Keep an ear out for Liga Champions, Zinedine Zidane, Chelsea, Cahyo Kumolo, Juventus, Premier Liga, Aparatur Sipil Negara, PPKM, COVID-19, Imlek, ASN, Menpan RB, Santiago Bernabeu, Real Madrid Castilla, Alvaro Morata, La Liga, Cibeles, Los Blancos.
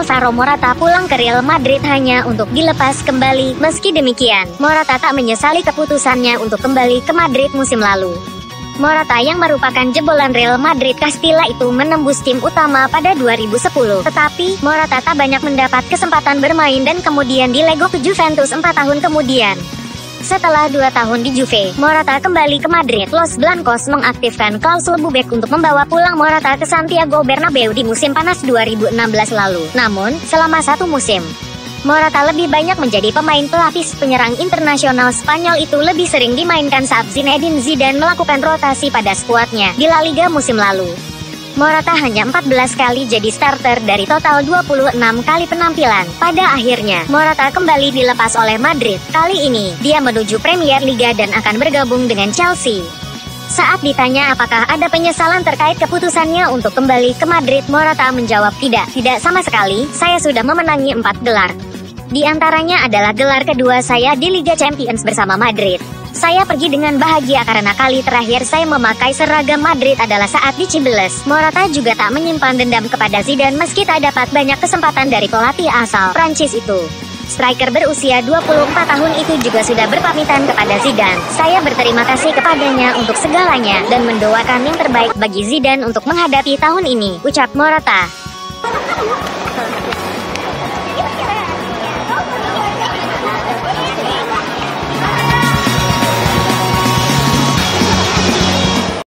Alvaro Morata pulang ke Real Madrid hanya untuk dilepas kembali. Meski demikian, Morata tak menyesali keputusannya untuk kembali ke Madrid musim lalu. Morata yang merupakan jebolan Real Madrid Castilla itu menembus tim utama pada 2010. Tetapi, Morata tak banyak mendapat kesempatan bermain dan kemudian dilego ke Juventus 4 tahun kemudian. Setelah 2 tahun di Juve, Morata kembali ke Madrid. Los Blancos mengaktifkan klausul buyback untuk membawa pulang Morata ke Santiago Bernabeu di musim panas 2016 lalu. Namun, selama satu musim, Morata lebih banyak menjadi pemain pelapis. Penyerang internasional Spanyol itu lebih sering dimainkan saat Zinedine Zidane melakukan rotasi pada skuadnya di La Liga musim lalu. Morata hanya 14 kali jadi starter dari total 26 kali penampilan. Pada akhirnya, Morata kembali dilepas oleh Madrid. Kali ini, dia menuju Premier Liga dan akan bergabung dengan Chelsea. Saat ditanya apakah ada penyesalan terkait keputusannya untuk kembali ke Madrid, Morata menjawab tidak sama sekali, saya sudah memenangi 4 gelar. Di antaranya adalah gelar kedua saya di Liga Champions bersama Madrid. Saya pergi dengan bahagia karena kali terakhir saya memakai seragam Madrid adalah saat di Cibeles. Morata juga tak menyimpan dendam kepada Zidane meski tak dapat banyak kesempatan dari pelatih asal Prancis itu. Striker berusia 24 tahun itu juga sudah berpamitan kepada Zidane. Saya berterima kasih kepadanya untuk segalanya dan mendoakan yang terbaik bagi Zidane untuk menghadapi tahun ini, ucap Morata.